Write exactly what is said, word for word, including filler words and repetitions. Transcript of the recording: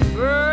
and burn.